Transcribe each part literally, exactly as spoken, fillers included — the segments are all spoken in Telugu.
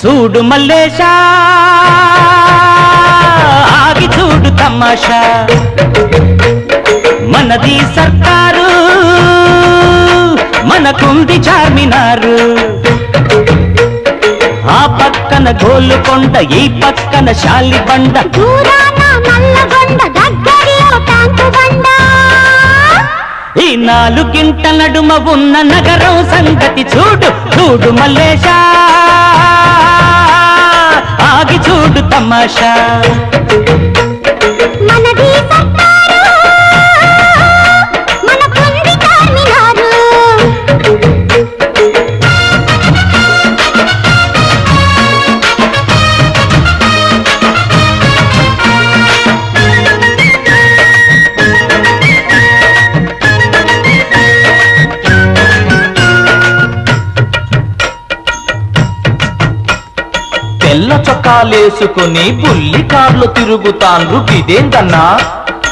చూడు మల్లేశా ఆగి చూడు తమాషా మనది సర్కారు మనకుంది చార్మినారు ఆ పక్కన గోల్కొండ ఈ పక్కన శాలిబండ దూరాన మల్లగొండ దగ్గరియో తాంకుబండ ఈ నాలుగింట నడుమ ఉన్న నగరం సంగతి చూడు చూడు మల్లేశా आगे చూడు తమాషా మనది సత్తారు మన పొంది కార్మినారు తెల్ల చొక్కాలేసుకుని పుల్లి కార్లు తిరుగుతాండ్రు గిదేందన్నా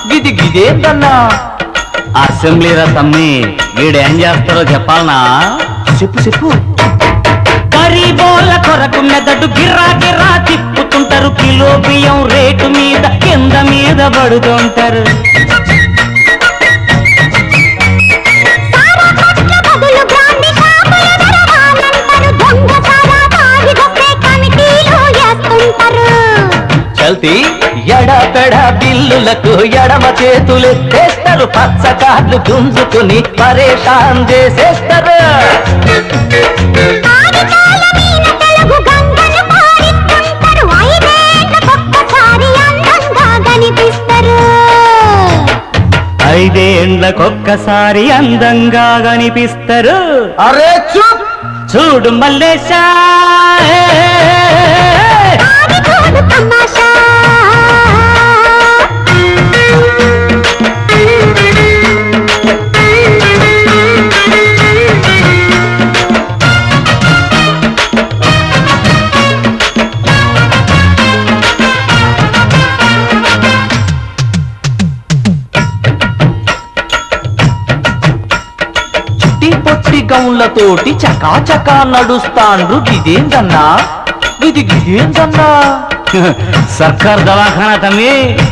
గిది గిదేందన్నా అసెంబ్లీరా తమ్మి వీడేం చేస్తారో చెప్పాలనా చెప్పు చెప్పు గరీబోల కొరకు మెదడు గిర్రా గిర్రా తిప్పుతుంటారు కిలో బియ్యం రేటు మీద కింద మీద పడుతుంటారు ఎడపెడా బిల్లులకు ఎడమ చేతులెత్తేస్తారు పచ్చ కార్లు గుంజుకుని పరేషాన్ చేసేస్తారు ఐదేండ్లకొక్కసారి అందంగా కనిపిస్తారు అరే చూప్ చూడు మల్లేశా తోటి చకా చకా నడుస్తాండ్రు గిదేందన్నా ఇది గిదేందన్నా సర్కార్ దవాఖానా తమ్మి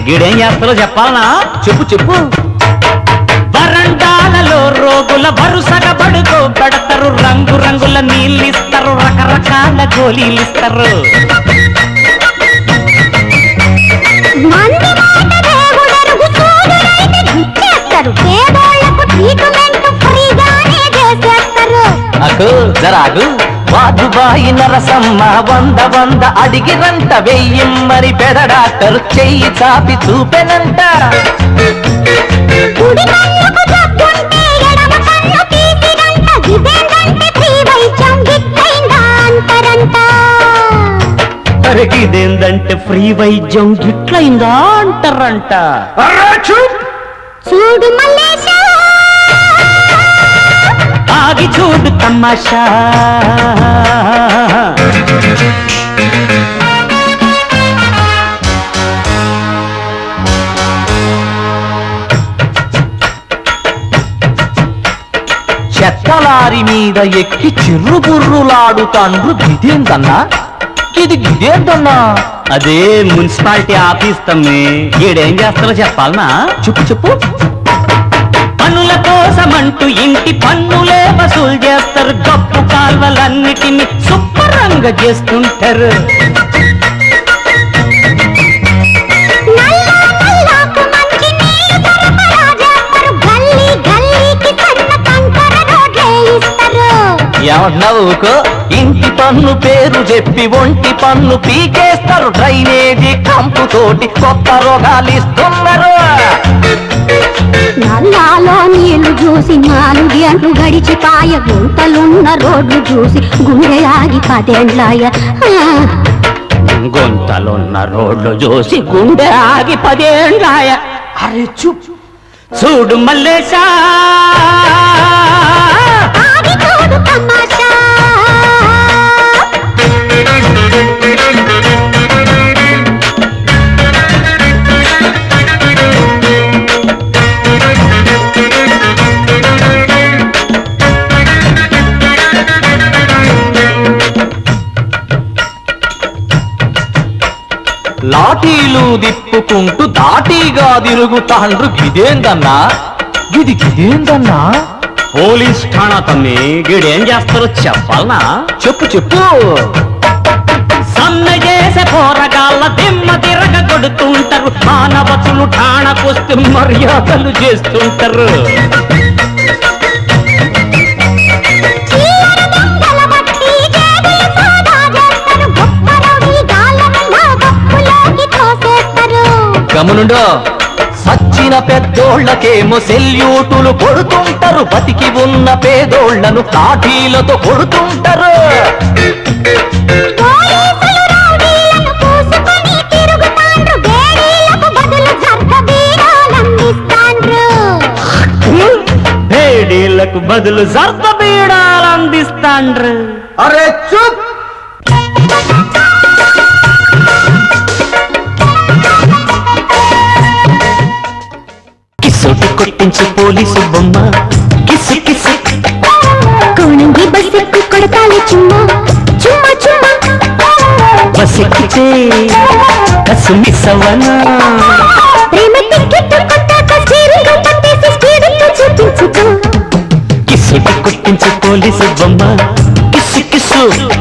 గిడేం చేస్తారో చెప్పాలనా చెప్పు చెప్పు వరండాలలో రోగుల వరుసగా పడుకో పెడతారు రంగు రంగుల నీళ్ళిస్తారు రకరకాల గోళీలిస్తారు జరాగు వాధుబాయి నరసమ్మ వంద వంద అడిగినంత వెయ్యిమ్మరి పెద డాక్టర్ చెయ్యి చాపి చూపెనంట ఇదేందంటే ఫ్రీ వైద్యం గిట్లయిందా అంటారంట చూడు మల్లేశా आगे छोड़ तमाशा చెత్తలారి మీద ఎక్కి చిర్రు బుర్రులాడుతాండ్రు గిదేందన్నా ఇది గిదేందన్నా అదే మున్సిపాలిటీ ఆఫీస్ తమ్మి ఏడేం చేస్తారో చెప్పాలనా చెప్పు చెప్పు పన్నుల కోసమంటూ ఇంటి పన్నులే వసూలు చేస్తారు గప్పు కాల్వలన్నిటిని శుభ్రంగా చేస్తుంటారు ఏమంటున్నావుకో ఇంటి పన్ను పేరు చెప్పి ఒంటి పన్ను పీకేస్తారు డ్రైనేజీ కంపు తోటి కొత్త రోగాలు ఇస్తున్నారు నల్లాలో నీళ్లు చూసి నాలుగు అంటూ గడిచిపాయ గుంతలున్న రోడ్లు చూసి గుండె ఆగి పదేండ్లాయ గుంతలున్న రోడ్లు చూసి గుండె ఆగి పదేండ్లాయ అరే చూప్ చూడు మల్లేశా ఆగి చూడు తమాషా లాఠీలు దిప్పుకుంటూ దాటిగా తిరుగుతాండ్రు గిదేందన్నా గిది గిదేందన్నా పోలీస్ ఠాణా తమ్మి గిడేం చేస్తారో చెప్పాలనా చెప్పు చెప్పు సన్న చేసే పోరగాళ్ళ దిమ్మ తిరగ కొడుతుంటారు మానవసులు ఠాణాకొస్తే మర్యాదలు చేస్తుంటారు గమనుండో సచ్చిన పెద్దోళ్ళకేమో సెల్యూటులు కొడుతుంటారు బతికి ఉన్న పేదోళ్ళను లాఠీలతో కొడుతుంటారు బేడీలకు బదులు జర్ద బీడాలు అందిస్తాండ్రు అరే చూప్ కొట్టించు పోలీసు బొమ్మ కిసు కిసు కోణంగి బస్సెక్కు కొడతాలి చుమ్మా చుమ్మా చుమ్మా బస్సెక్కితే కసు మిసవనా ప్రేమ టిక్కెట్టు కొట్టాక స్టీరింగ్ పట్టేసి స్పీడుతో చూపించుకో కిసు కొట్టించు పోలీసు బొమ్మ కిసు కిసు